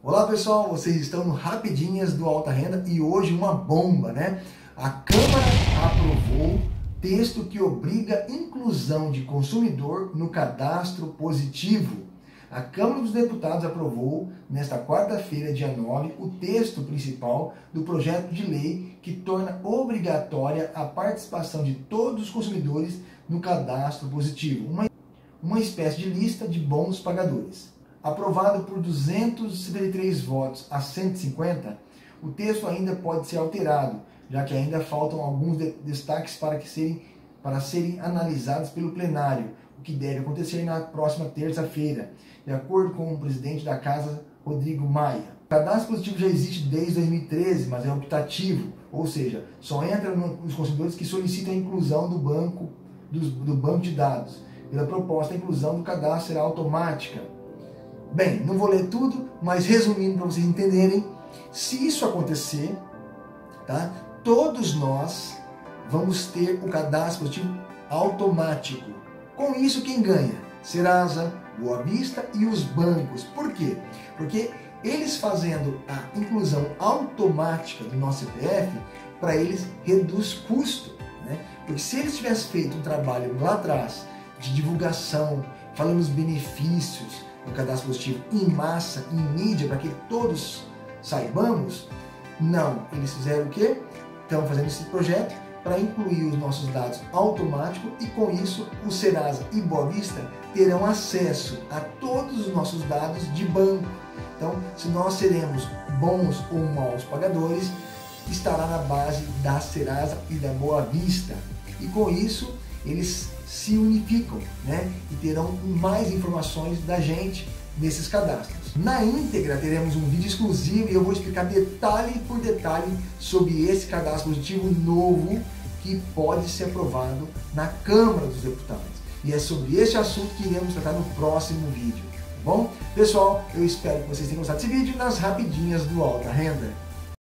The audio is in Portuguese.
Olá pessoal, vocês estão no Rapidinhas do Alta Renda e hoje uma bomba, né? A Câmara aprovou texto que obriga inclusão de consumidor no cadastro positivo. A Câmara dos Deputados aprovou, nesta quarta-feira, dia 9, o texto principal do projeto de lei que torna obrigatória a participação de todos os consumidores no cadastro positivo, uma espécie de lista de bons pagadores. Aprovado por 273 votos a 150, o texto ainda pode ser alterado, já que ainda faltam alguns destaques para serem analisados pelo plenário, o que deve acontecer na próxima terça-feira, de acordo com o presidente da Casa, Rodrigo Maia. O cadastro positivo já existe desde 2013, mas é optativo, ou seja, só entra nos consumidores que solicitam a inclusão do banco de dados. Pela proposta, a inclusão do cadastro será automática. Bem, não vou ler tudo, mas resumindo para vocês entenderem, se isso acontecer, tá, todos nós vamos ter o cadastro positivo automático. Com isso, quem ganha? Serasa, Boa Vista e os bancos. Por quê? Porque eles fazendo a inclusão automática do nosso CPF, para eles reduz custo, né? Porque se eles tivessem feito um trabalho lá atrás de divulgação, falando os benefícios do cadastro positivo em massa, em mídia, para que todos saibamos, não. Eles fizeram o quê? Estão fazendo esse projeto para incluir os nossos dados automáticos e com isso o Serasa e Boa Vista terão acesso a todos os nossos dados de banco. Então, se nós seremos bons ou maus pagadores, estará na base da Serasa e da Boa Vista. E com isso, eles se unificam, né? E terão mais informações da gente nesses cadastros. Na íntegra teremos um vídeo exclusivo e eu vou explicar detalhe por detalhe sobre esse cadastro positivo novo que pode ser aprovado na Câmara dos Deputados. E é sobre esse assunto que iremos tratar no próximo vídeo, tá bom? Pessoal, eu espero que vocês tenham gostado desse vídeo nas Rapidinhas do Alta Renda.